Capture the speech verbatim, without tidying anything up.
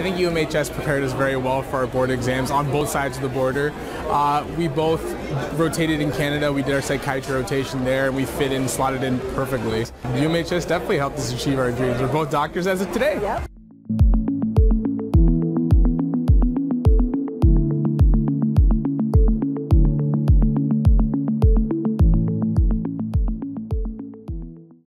I think U M H S prepared us very well for our board exams on both sides of the border. Uh, we both rotated in Canada. We did our psychiatry rotation there, and we fit in, slotted in perfectly. U M H S definitely helped us achieve our dreams. We're both doctors as of today. Yep.